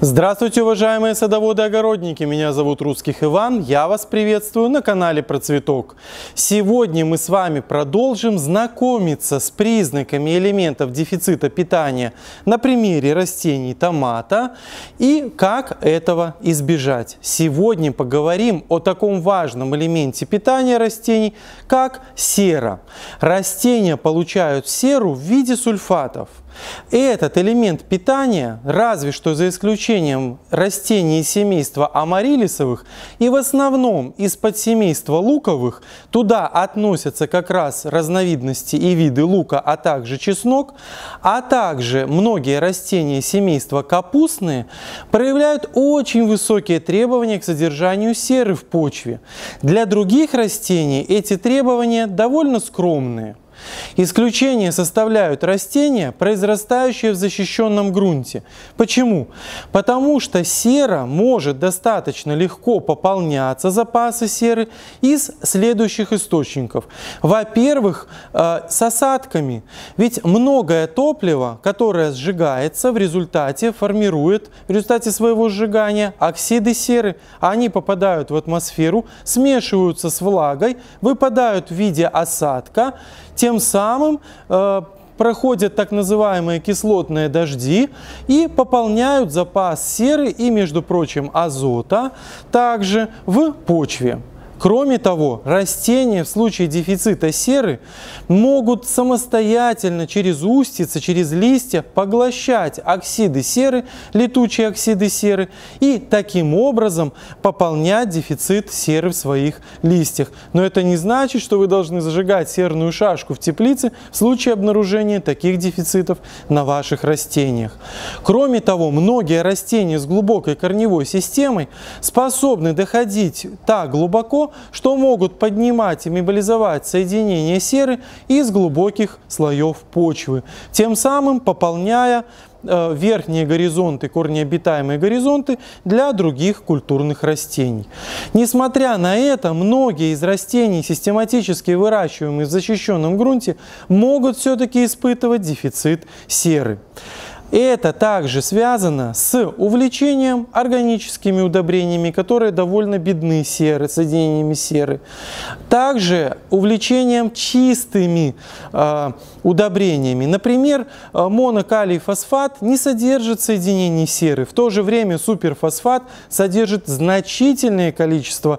Здравствуйте, уважаемые садоводы и огородники! Меня зовут Русский Иван, я вас приветствую на канале про цветок. Сегодня мы с вами продолжим знакомиться с признаками элементов дефицита питания на примере растений томата и как этого избежать. Сегодня поговорим о таком важном элементе питания растений, как сера. Растения получают серу в виде сульфатов. Этот элемент питания, разве что за исключением растений семейства амарилисовых и в основном из подсемейства луковых, туда относятся как раз разновидности и виды лука, а также чеснок, а также многие растения семейства капустные, проявляют очень высокие требования к содержанию серы в почве. Для других растений эти требования довольно скромные. Исключение составляют растения, произрастающие в защищенном грунте. Почему? Потому что сера может достаточно легко пополняться, запасы серы, из следующих источников. Во-первых, с осадками. Ведь многое топливо, которое сжигается, в результате формирует, в результате своего сжигания, оксиды серы. Они попадают в атмосферу, смешиваются с влагой, выпадают в виде осадка. Тем самым проходят так называемые кислотные дожди и пополняют запас серы и, между прочим, азота также в почве. Кроме того, растения в случае дефицита серы могут самостоятельно через устицы, через листья поглощать оксиды серы, летучие оксиды серы, и таким образом пополнять дефицит серы в своих листьях. Но это не значит, что вы должны зажигать серную шашку в теплице в случае обнаружения таких дефицитов на ваших растениях. Кроме того, многие растения с глубокой корневой системой способны доходить так глубоко, что могут поднимать и мобилизовать соединение серы из глубоких слоев почвы, тем самым пополняя верхние горизонты, корнеобитаемые горизонты для других культурных растений. Несмотря на это, многие из растений, систематически выращиваемых в защищенном грунте, могут все-таки испытывать дефицит серы. Это также связано с увлечением органическими удобрениями, которые довольно бедны серы, соединениями серы. Также увлечением чистыми удобрениями. Например, монокалий фосфат не содержит соединений серы. В то же время суперфосфат содержит значительное количество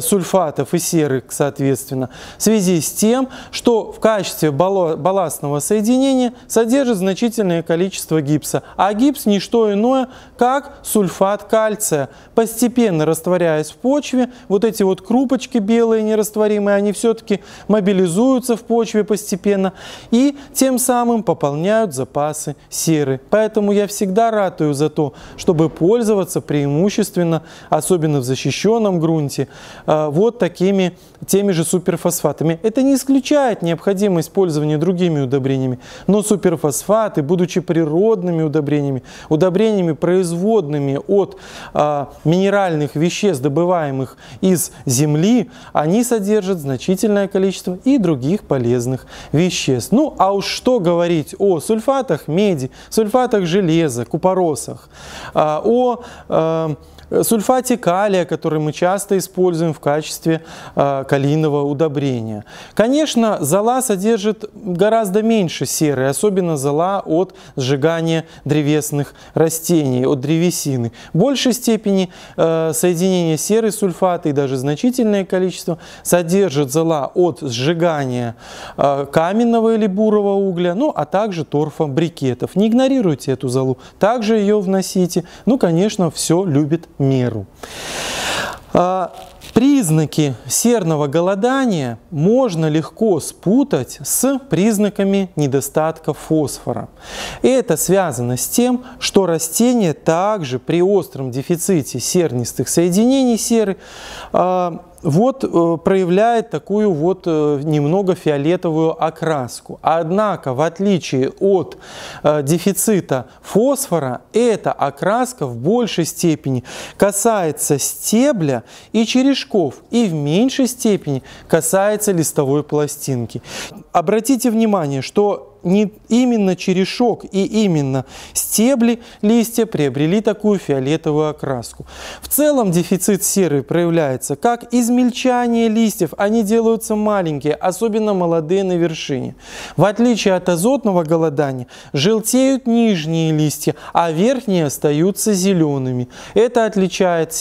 сульфатов и серы, соответственно, в связи с тем, что в качестве балластного соединения содержит значительное количество гипса. А гипс не что иное, как сульфат кальция. Постепенно растворяясь в почве, вот эти вот крупочки белые нерастворимые, они все-таки мобилизуются в почве постепенно и тем самым пополняют запасы серы. Поэтому я всегда ратую за то, чтобы пользоваться преимущественно, особенно в защищенном грунте, вот такими, теми же суперфосфатами. Это не исключает необходимость пользования другими удобрениями, но суперфосфаты, будучи природными удобрениями, производными от минеральных веществ, добываемых из земли, они содержат значительное количество и других полезных веществ. Ну, а уж что говорить о сульфатах меди, сульфатах железа, купоросах, сульфате калия, который мы часто используем в качестве калийного удобрения. Конечно, зола содержит гораздо меньше серы, особенно зола от сжигания древесных растений, от древесины. В большей степени соединение серы, сульфаты и даже значительное количество содержит зола от сжигания каменного или бурого угля, ну а также торфа, брикетов. Не игнорируйте эту золу, также ее вносите. Ну, конечно, все любит меру. Признаки серного голодания можно легко спутать с признаками недостатка фосфора. Это связано с тем, что растения также при остром дефиците сернистых соединений серы проявляет такую вот немного фиолетовую окраску. Однако, в отличие от дефицита фосфора, эта окраска в большей степени касается стебля и черешков, и в меньшей степени касается листовой пластинки. Обратите внимание, что не именно черешок и именно стебли листья приобрели такую фиолетовую окраску. В целом дефицит серы проявляется как измельчание листьев, они делаются маленькие, особенно молодые на вершине. В отличие от азотного голодания, желтеют нижние листья, а верхние остаются зелеными. Это отличает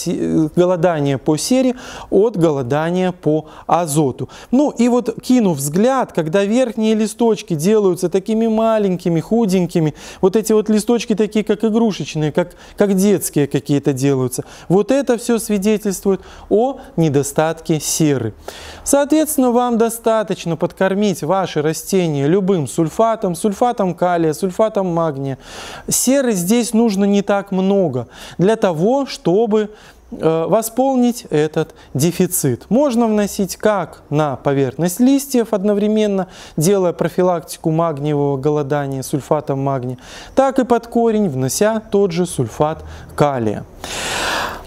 голодание по сере от голодания по азоту. Ну и вот, кинув взгляд, когда верхние листочки делаются такими маленькими, худенькими, вот эти вот листочки такие, как игрушечные, как детские какие-то делаются, вот это все свидетельствует о недостатке серы. Соответственно, вам достаточно подкормить ваши растения любым сульфатом, сульфатом калия, сульфатом магния. Серы здесь нужно не так много для того, чтобы восполнить этот дефицит. Можно вносить как на поверхность листьев одновременно, делая профилактику магниевого голодания сульфатом магния, так и под корень, внося тот же сульфат калия.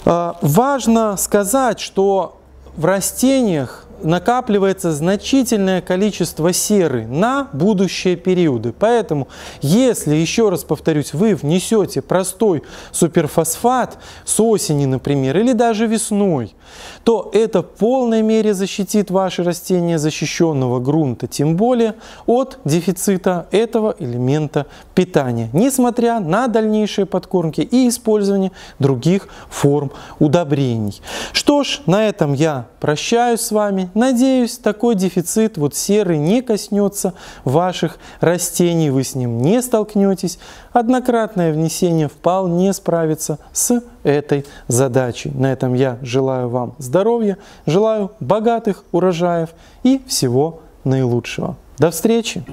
Важно сказать, что в растениях накапливается значительное количество серы на будущие периоды. Поэтому, если, еще раз повторюсь, вы внесете простой суперфосфат с осени, например, или даже весной, то это в полной мере защитит ваши растения защищенного грунта, тем более от дефицита этого элемента питания, несмотря на дальнейшие подкормки и использование других форм удобрений. Что ж, на этом я прощаюсь с вами. Надеюсь, такой дефицит серы не коснется ваших растений, вы с ним не столкнетесь. Однократное внесение вполне справится с этой задачей. На этом я желаю вам здоровья, желаю богатых урожаев и всего наилучшего. До встречи!